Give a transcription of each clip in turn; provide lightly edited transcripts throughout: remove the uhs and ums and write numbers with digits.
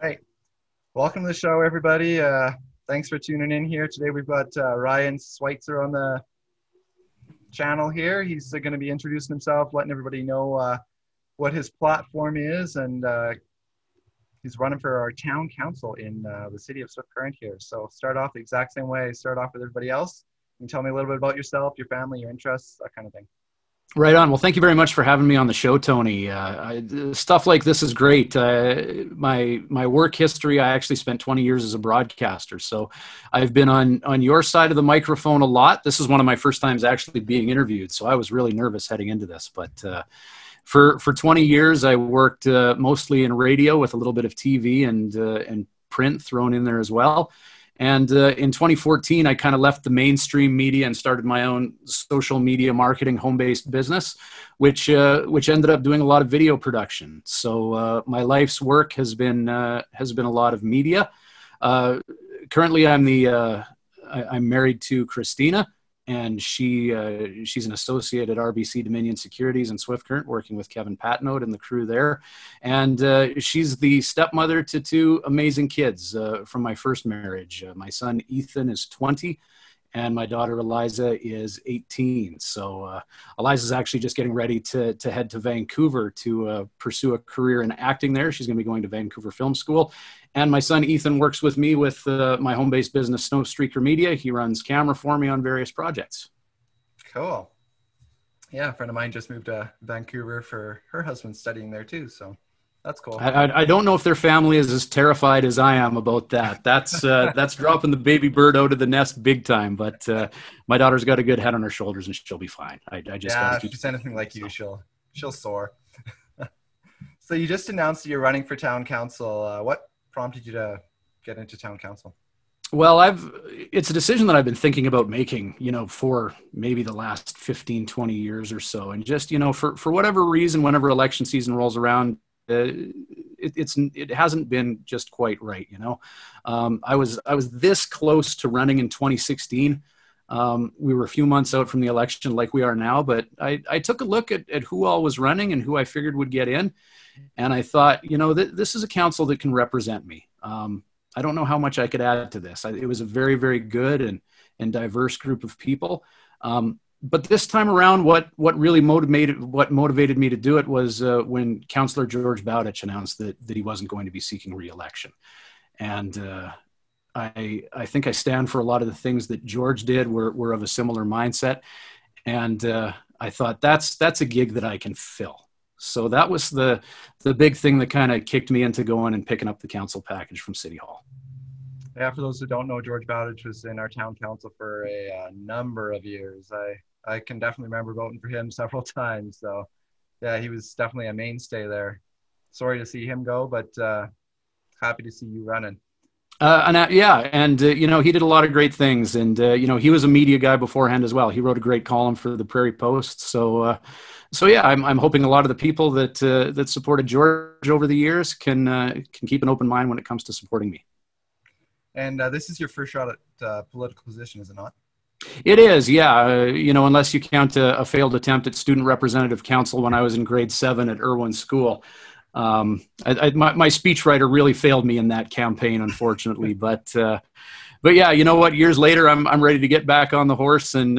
All right. Welcome to the show, everybody. Thanks for tuning in here. Today we've got Ryan Switzer on the channel here. He's going to be introducing himself, letting everybody know what his platform is, and he's running for our town council in the city of Swift Current here. So start off the exact same way. Start off with everybody else. You can tell me a little bit about yourself, your family, your interests, that kind of thing. Right on. Well, thank you very much for having me on the show, Tony. Stuff like this is great. My work history, I actually spent 20 years as a broadcaster. So I've been on your side of the microphone a lot. This is one of my first times actually being interviewed. So I was really nervous heading into this. But for 20 years, I worked mostly in radio with a little bit of TV and print thrown in there as well. And in 2014, I kind of left the mainstream media and started my own social media marketing home-based business, which ended up doing a lot of video production. So my life's work has been a lot of media. Currently, I'm married to Christina, and she's an associate at RBC Dominion Securities and Swift Current, working with Kevin Patnote and the crew there. And she's the stepmother to two amazing kids from my first marriage. My son Ethan is 20, and my daughter Eliza is 18. So Eliza's actually just getting ready to head to Vancouver to pursue a career in acting there. She's going to be going to Vancouver Film School. And my son Ethan works with me with my home-based business, Snowstreaker Media. He runs camera for me on various projects. Cool. Yeah, a friend of mine just moved to Vancouver for her husband's studying there too, so that's cool. I don't know if their family is as terrified as I am about that. That's that's dropping the baby bird out of the nest big time. But my daughter's got a good head on her shoulders, and she'll be fine. I just gotta keep if she's anything like you, she'll soar. So you just announced that you're running for town council. What prompted you to get into town council? Well, it's a decision that I've been thinking about making, you know, for maybe the last 15, 20 years or so, and just, you know, for whatever reason, whenever election season rolls around. It hasn't been just quite right, you know. I was this close to running in 2016. We were a few months out from the election, like we are now. But I took a look at who all was running and who I figured would get in, and I thought, you know, this is a council that can represent me. I don't know how much I could add to this. It was a very, very good and diverse group of people. But this time around, what really motivated me to do it was when Councillor George Bowditch announced that he wasn't going to be seeking re-election. And I think I stand for a lot of the things that George did. We're of a similar mindset, and I thought that's a gig that I can fill. So that was the big thing that kind of kicked me into going and picking up the council package from City Hall. Yeah, for those who don't know, George Bowditch was in our town council for a number of years. I can definitely remember voting for him several times. So, yeah, he was definitely a mainstay there. Sorry to see him go, but happy to see you running. You know, he did a lot of great things. And, you know, he was a media guy beforehand as well. He wrote a great column for the Prairie Post. So, yeah, I'm hoping a lot of the people that supported George over the years can keep an open mind when it comes to supporting me. And this is your first shot at political position, is it not? It is, yeah. You know, unless you count a failed attempt at student representative council when I was in grade 7 at Irwin School. My speechwriter really failed me in that campaign, unfortunately. But yeah, you know what? Years later, I'm ready to get back on the horse and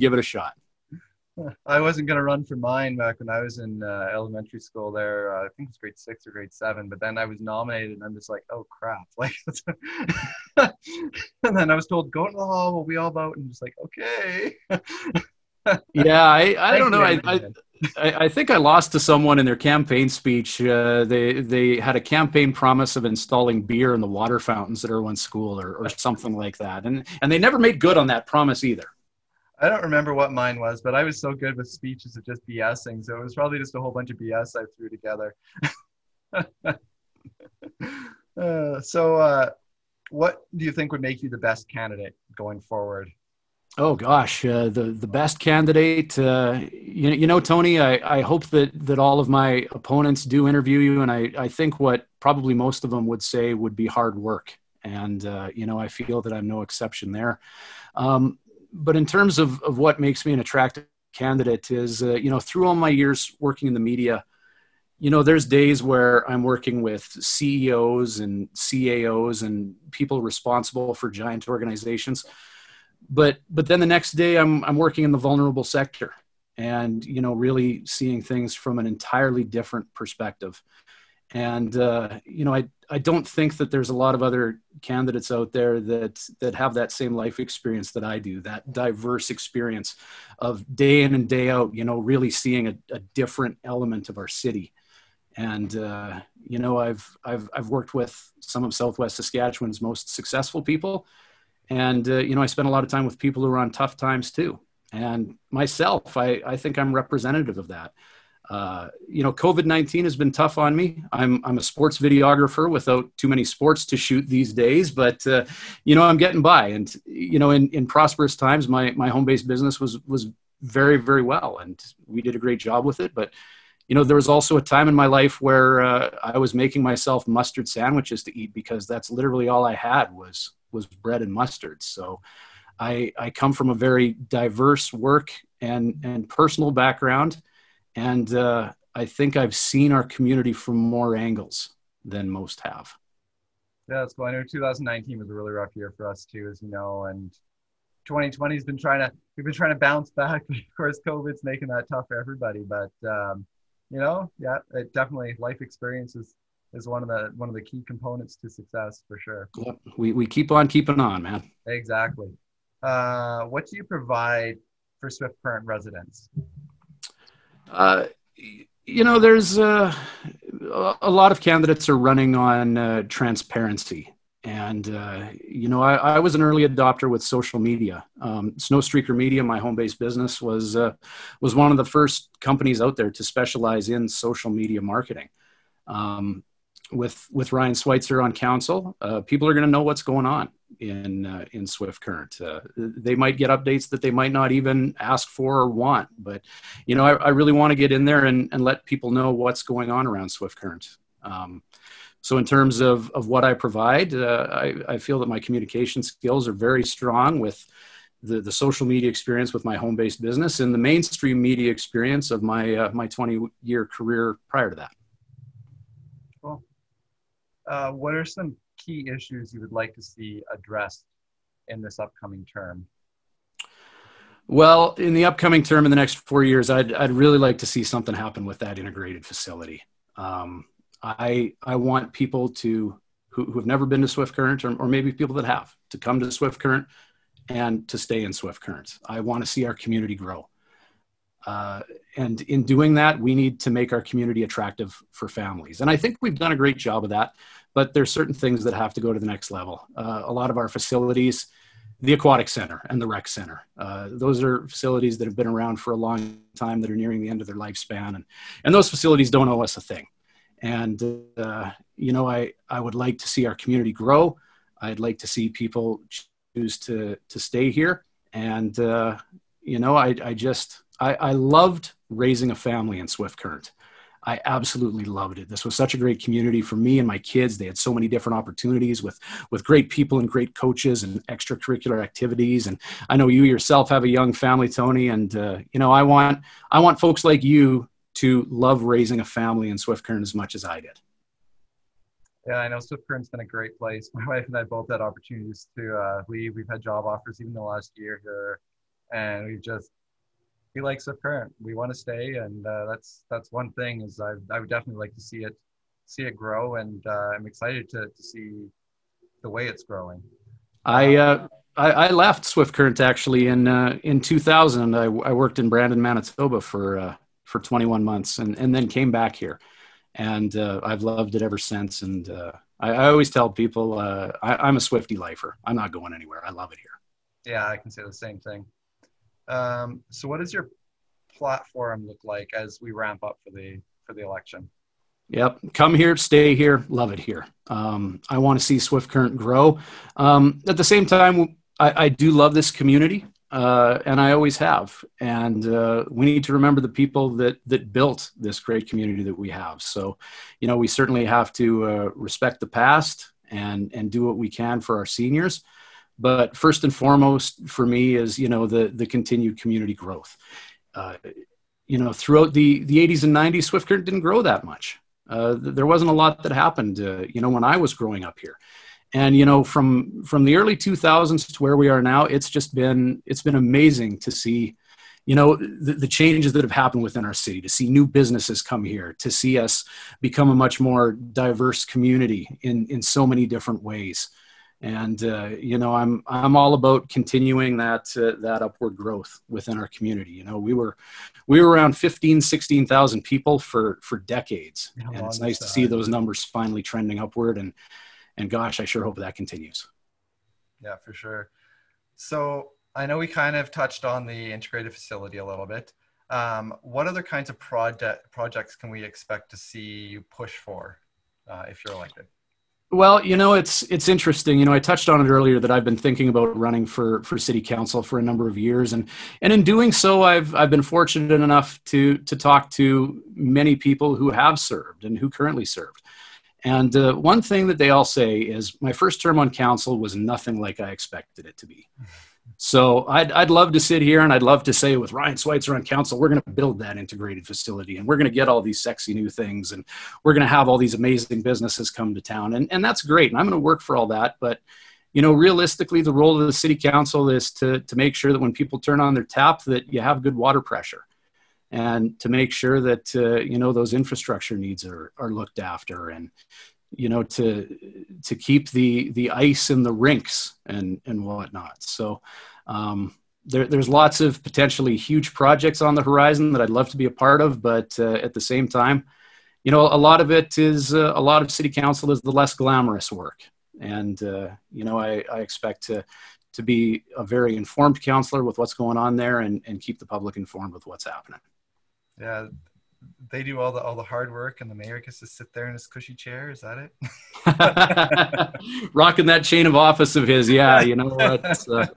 give it a shot. I wasn't going to run for mine back when I was in elementary school there. I think it was grade 6 or grade 7, but then I was nominated and I'm just like, oh crap. Like, and then I was told, go to the hall, we'll be all vote. And I'm just like, okay. Yeah. I don't know. I think I lost to someone in their campaign speech. They had a campaign promise of installing beer in the water fountains at Irwin School or something like that. And they never made good on that promise either. I don't remember what mine was, but I was so good with speeches of just BSing. So it was probably just a whole bunch of BS I threw together. So what do you think would make you the best candidate going forward? Oh, gosh, the best candidate. You know, Tony, I hope that all of my opponents do interview you. And I think what probably most of them would say would be hard work. And, you know, I feel that I'm no exception there. But in terms of what makes me an attractive candidate is, you know, through all my years working in the media, you know, there's days where I'm working with CEOs and CAOs and people responsible for giant organizations. But then the next day I'm working in the vulnerable sector and, you know, really seeing things from an entirely different perspective. And, you know, I don't think that there's a lot of other candidates out there that have that same life experience that I do, that diverse experience of day in and day out, you know, really seeing a different element of our city. And, you know, I've worked with some of Southwest Saskatchewan's most successful people. And, you know, I spent a lot of time with people who are on tough times too. And myself, I think I'm representative of that. You know, COVID-19 has been tough on me. I'm a sports videographer without too many sports to shoot these days, but, you know, I'm getting by. And, you know, in prosperous times, my home-based business was very, very well, and we did a great job with it. But, you know, there was also a time in my life where I was making myself mustard sandwiches to eat because that's literally all I had was bread and mustard. So I come from a very diverse work and personal background. And I think I've seen our community from more angles than most have. Yeah, that's cool. I know 2019 was a really rough year for us too, as you know, and 2020 has been we've been trying to bounce back. Of course, COVID's making that tough for everybody, but you know, yeah, it definitely, life experience is one of the key components to success for sure. Yep. We keep on keeping on, man. Exactly. What do you provide for Swift Current residents? You know, there's a lot of candidates are running on transparency. And, you know, I was an early adopter with social media. Snowstreaker Media, my home-based business, was one of the first companies out there to specialize in social media marketing. With Ryan Switzer on council, people are going to know what's going on in Swift Current. They might get updates that they might not even ask for or want, but, you know, I really want to get in there and let people know what's going on around Swift Current. So in terms of what I provide, I feel that my communication skills are very strong with the social media experience with my home-based business and the mainstream media experience of my 20-year career prior to that. Cool. What are some key issues you would like to see addressed in this upcoming term? Well, in the upcoming term, in the next 4 years, I'd really like to see something happen with that integrated facility. I want people to who have never been to Swift Current, or maybe people that have, to come to Swift Current and to stay in Swift Current. I want to see our community grow. And in doing that, we need to make our community attractive for families. And I think we've done a great job of that, but there's certain things that have to go to the next level. A lot of our facilities, the aquatic center and the rec center, those are facilities that have been around for a long time that are nearing the end of their lifespan. And those facilities don't owe us a thing. And, you know, I would like to see our community grow. I'd like to see people choose to stay here. And, you know, I loved raising a family in Swift Current. I absolutely loved it. This was such a great community for me and my kids. They had so many different opportunities with great people and great coaches and extracurricular activities. And I know you yourself have a young family, Tony. And, you know, I want folks like you to love raising a family in Swift Current as much as I did. Yeah, I know Swift Current's been a great place. My wife and I both had opportunities to leave. We've had job offers even the last year here. And we like Swift Current. We want to stay, and that's one thing is I would definitely like to see it grow, and I'm excited to see the way it's growing. I left Swift Current actually in 2000. I worked in Brandon, Manitoba for 21 months, and then came back here, and I've loved it ever since. And I always tell people I'm a Swiftie lifer. I'm not going anywhere. I love it here. Yeah, I can say the same thing. So what does your platform look like as we ramp up for the election? Yep. Come here, stay here, love it here. I want to see Swift Current grow. At the same time, I do love this community, and I always have. And we need to remember the people that built this great community that we have. So, you know, we certainly have to respect the past and do what we can for our seniors. But first and foremost for me is, you know, the continued community growth. You know, throughout the 80s and 90s, Swift Current didn't grow that much. there wasn't a lot that happened, you know, when I was growing up here. And, you know, from the early 2000s to where we are now, it's just been, it's been amazing to see, you know, the changes that have happened within our city, to see new businesses come here, to see us become a much more diverse community in so many different ways. And, you know, I'm all about continuing that, that upward growth within our community. You know, we were around 15, 16,000 people for decades. And it's nice to see those numbers finally trending upward. And gosh, I sure hope that continues. Yeah, for sure. So I know we kind of touched on the integrated facility a little bit. What other kinds of projects can we expect to see you push for if you're elected? Well, you know, it's interesting. You know, I touched on it earlier that I've been thinking about running for city council for a number of years. And in doing so, I've been fortunate enough to talk to many people who have served and who currently served. And one thing that they all say is, my first term on council was nothing like I expected it to be. So I'd love to sit here and I'd love to say, with Ryan Switzer on council, we're going to build that integrated facility and we're going to get all these sexy new things and we're going to have all these amazing businesses come to town. And that's great. And I'm going to work for all that. But, you know, realistically, the role of the city council is to make sure that when people turn on their tap that you have good water pressure. And to make sure that, you know, those infrastructure needs are looked after, and, you know, to keep the ice in the rinks and whatnot. So there's lots of potentially huge projects on the horizon that I'd love to be a part of. But at the same time, you know, a lot of it is a lot of city council is the less glamorous work. And, you know, I expect to be a very informed councillor with what's going on there and keep the public informed with what's happening. Yeah, they do all the hard work, and the mayor gets to sit there in his cushy chair. Is that it? Rocking that chain of office of his. Yeah, you know what?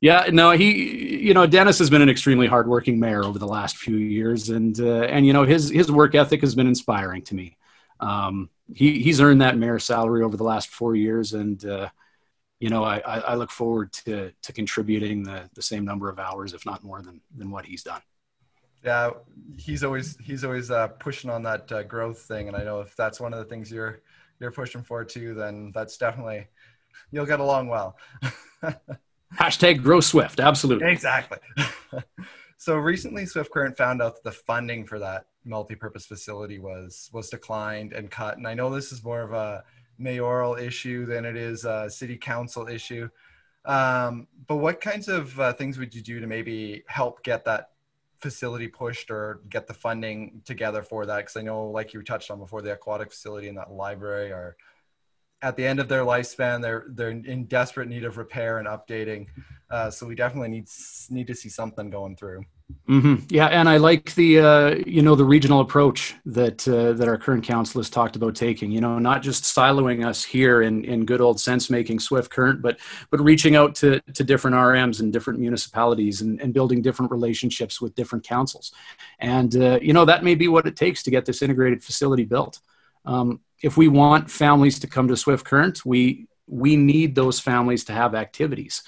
Yeah, no, you know, Dennis has been an extremely hardworking mayor over the last few years, and you know, his work ethic has been inspiring to me. He's earned that mayor's salary over the last 4 years, and you know, I look forward to contributing the same number of hours, if not more than what he's done. Yeah, he's always pushing on that growth thing, and I know if that's one of the things you're pushing for too, then that's definitely, you'll get along well. Hashtag grow Swift, absolutely. Exactly. So recently, Swift Current found out that the funding for that multi-purpose facility was declined and cut, and I know this is more of a mayoral issue than it is a city council issue. But what kinds of things would you do to maybe help get that facility pushed or get the funding together for that? Because I know, like you touched on before, the aquatic facility and that library are at the end of their lifespan. They're in desperate need of repair and updating, so we definitely need to see something going through. Mm-hmm. Yeah, and I like the you know, the regional approach that our current council has talked about taking. You know, not just siloing us here in good old sense making Swift Current, but reaching out to different RMs and different municipalities and building different relationships with different councils. And you know, that may be what it takes to get this integrated facility built. If we want families to come to Swift Current, we need those families to have activities.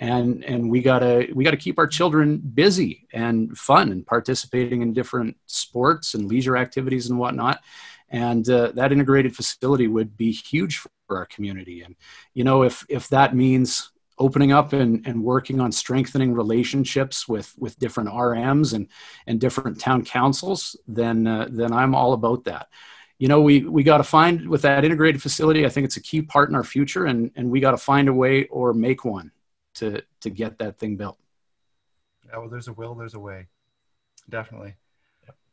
And we gotta keep our children busy and fun and participating in different sports and leisure activities and whatnot. And that integrated facility would be huge for our community. And, you know, if that means opening up and working on strengthening relationships with different RMs and different town councils, then I'm all about that. You know, we got to find, with that integrated facility, I think it's a key part in our future, and we got to find a way or make one to get that thing built. Yeah, well, there's a will, there's a way. Definitely.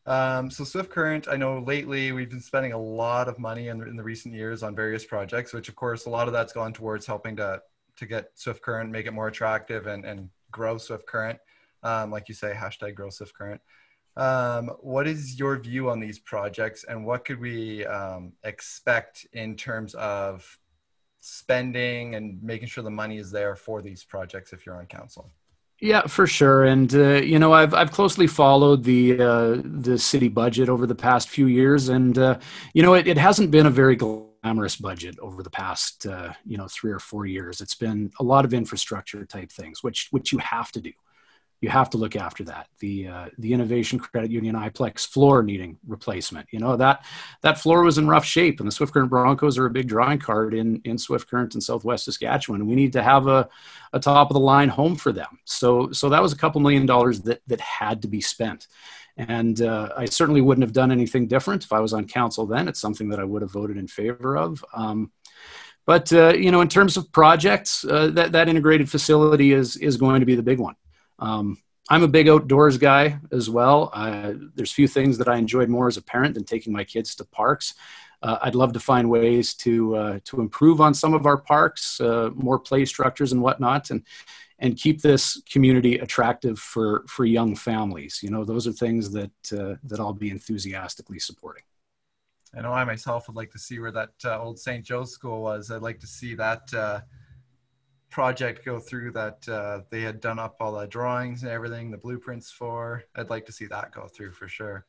So Swift Current, I know lately we've been spending a lot of money in the recent years on various projects, which of course, a lot of that's gone towards helping to get Swift Current, make it more attractive and grow Swift Current. Like you say, hashtag grow Swift Current. What is your view on these projects, and what could we expect in terms of spending and making sure the money is there for these projects if you're on council? Yeah, for sure. And, you know, I've closely followed the city budget over the past few years. And, you know, it hasn't been a very glamorous budget over the past, you know, 3 or 4 years. It's been a lot of infrastructure type things, which you have to do. you have to look after that. The Innovation Credit Union IPlex floor needing replacement. You know, that floor was in rough shape, and the Swift Current Broncos are a big drawing card in Swift Current and Southwest Saskatchewan. We need to have a top of the line home for them. So that was a couple $1 million that had to be spent. And I certainly wouldn't have done anything different if I was on council then. It's something that I would have voted in favor of. But you know, in terms of projects, that integrated facility is going to be the big one. I'm a big outdoors guy as well. There's few things that I enjoyed more as a parent than taking my kids to parks. I'd love to find ways to improve on some of our parks, more play structures and whatnot, and keep this community attractive for young families. You know, those are things that I'll be enthusiastically supporting. I know I myself would like to see where that old St. Joe's school was. I'd like to see that project go through that they had done up all the drawings and everything, the blueprints for. I'd like to see that go through for sure.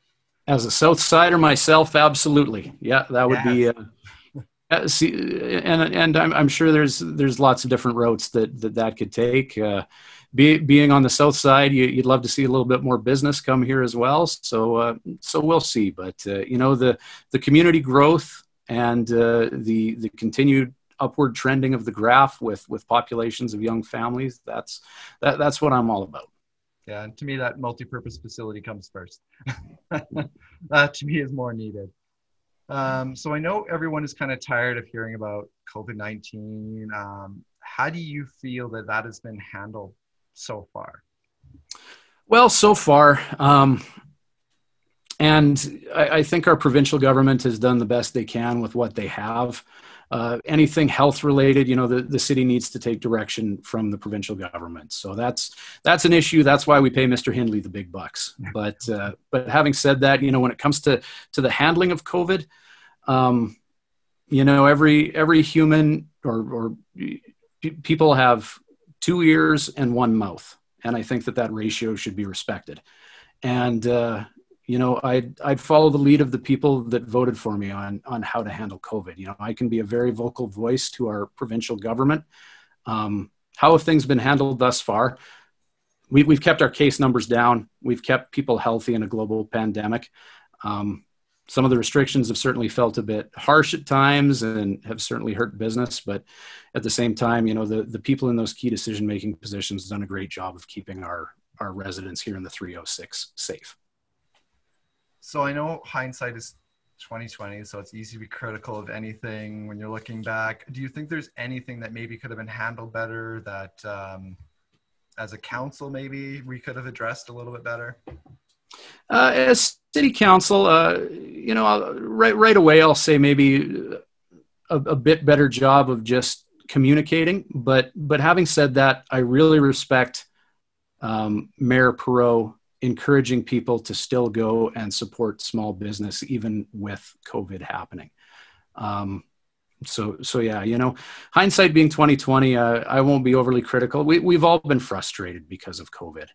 As a South Sider myself, absolutely. Yeah, that would be... And I'm sure there's lots of different routes that could take. Being on the south side, you'd love to see a little bit more business come here as well. So we'll see. But you know, the community growth and the continued upward trending of the graph with populations of young families. That's what I'm all about. Yeah, and to me, that multi-purpose facility comes first. That to me is more needed. So I know everyone is kind of tired of hearing about COVID-19. How do you feel that has been handled so far? Well, so far, and I think our provincial government has done the best they can with what they have. Anything health related, you know, the city needs to take direction from the provincial government. So that's an issue. That's why we pay Mr. Hindley the big bucks. But having said that, you know, when it comes to the handling of COVID, you know, every human or people have 2 ears and 1 mouth. And I think that ratio should be respected. And, you know, I'd follow the lead of the people that voted for me on how to handle COVID. You know, I can be a very vocal voice to our provincial government. How have things been handled thus far? We've kept our case numbers down. We've kept people healthy in a global pandemic. Some of the restrictions have certainly felt a bit harsh at times and have certainly hurt business. But at the same time, you know, the people in those key decision-making positions have done a great job of keeping our residents here in the 306 safe. So I know hindsight is 2020, so it's easy to be critical of anything when you're looking back. Do you think there's anything that maybe could have been handled better that as a council, maybe we could have addressed a little bit better? As city council, you know, right away, I'll say maybe a bit better job of just communicating. But having said that, I really respect Mayor Perrault encouraging people to still go and support small business, even with COVID happening. So yeah, you know, hindsight being 2020, I won't be overly critical. We've all been frustrated because of COVID.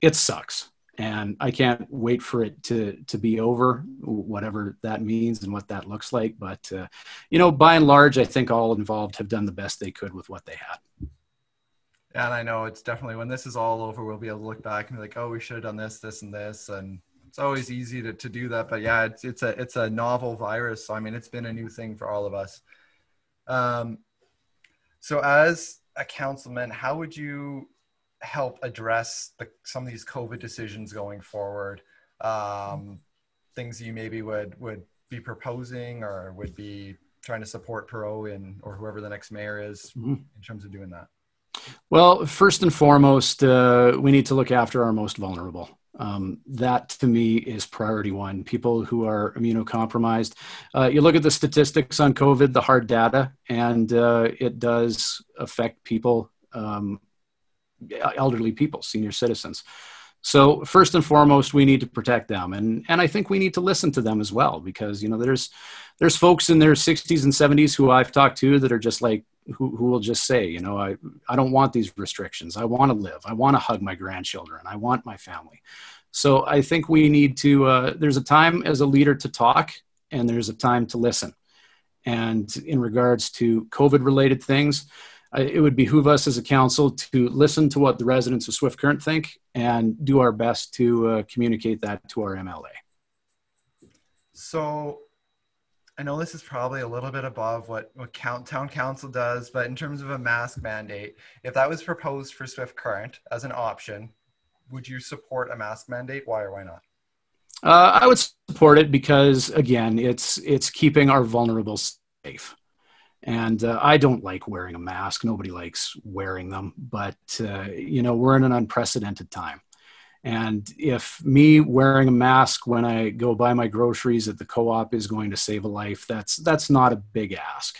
It sucks. And I can't wait for it to be over, whatever that means and what that looks like. But, you know, by and large, I think all involved have done the best they could with what they had. And I know it's definitely, when this is all over, we'll be able to look back and be like, oh, we should have done this, this, and this. And it's always easy to do that. But yeah, it's a novel virus. So, I mean, it's been a new thing for all of us. So as a councilman, how would you help address some of these COVID decisions going forward? Things you maybe would be proposing or would be trying to support Perrault or whoever the next mayor is in terms of doing that? Well, first and foremost, we need to look after our most vulnerable. That to me is priority one, people who are immunocompromised. You look at the statistics on COVID, the hard data, and it does affect people, elderly people, senior citizens. So first and foremost, we need to protect them. And I think we need to listen to them as well, because, you know, there's folks in their 60s and 70s who I've talked to that are just like, who will just say, you know, I don't want these restrictions. I want to live. I want to hug my grandchildren. I want my family. So I think we need to, there's a time as a leader to talk and there's a time to listen. And in regards to COVID related things, it would behoove us as a council to listen to what the residents of Swift Current think and do our best to communicate that to our MLA. So I know this is probably a little bit above what town council does, but in terms of a mask mandate, if that was proposed for Swift Current as an option, would you support a mask mandate? Why or why not? I would support it because, again, it's keeping our vulnerable safe. And I don't like wearing a mask. Nobody likes wearing them. But, you know, we're in an unprecedented time. And if me wearing a mask when I go buy my groceries at the co-op is going to save a life, that's not a big ask.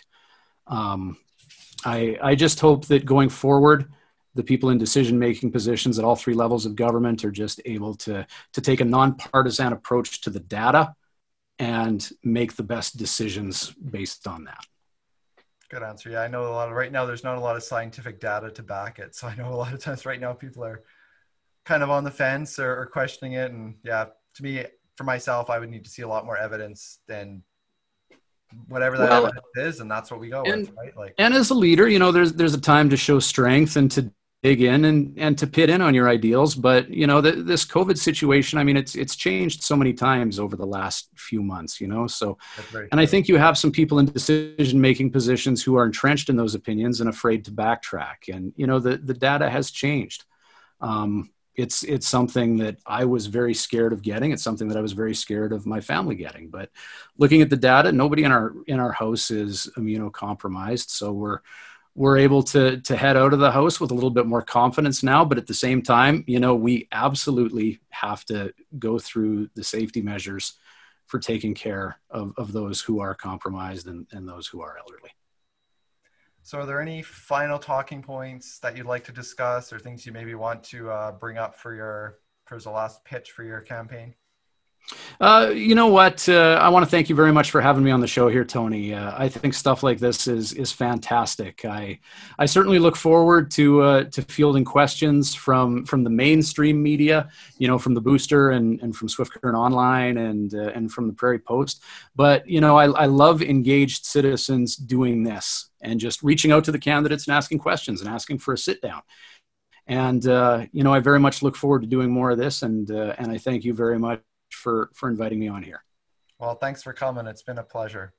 I just hope that going forward, the people in decision-making positions at all three levels of government are just able to take a nonpartisan approach to the data and make the best decisions based on that. Good answer. Yeah, I know a lot of, right now, there's not a lot of scientific data to back it. So I know a lot of times right now people are kind of on the fence or questioning it. And yeah, to me, for myself, I would need to see a lot more evidence than whatever that evidence is. And that's what we go with, right? Like, and as a leader, you know, there's a time to show strength and to dig in and to pit in on your ideals. But, you know, this COVID situation, I mean, it's changed so many times over the last few months, you know, so, and I think you have some people in decision-making positions who are entrenched in those opinions and afraid to backtrack. And, you know, the data has changed. It's something that I was very scared of getting. It's something that I was very scared of my family getting, but looking at the data, nobody in our house is immunocompromised. So we're able to head out of the house with a little bit more confidence now, but at the same time, you know, we absolutely have to go through the safety measures for taking care of those who are compromised and those who are elderly. So are there any final talking points that you'd like to discuss or things you maybe want to bring up for the last pitch for your campaign? You know what? I want to thank you very much for having me on the show here, Tony. I think stuff like this is fantastic. I certainly look forward to fielding questions from the mainstream media, you know, from the Booster and from Swift Current Online and from the Prairie Post. But, you know, I love engaged citizens doing this and just reaching out to the candidates and asking questions and asking for a sit down. And, you know, I very much look forward to doing more of this. And I thank you very much for inviting me on here. Well, thanks for coming. It's been a pleasure.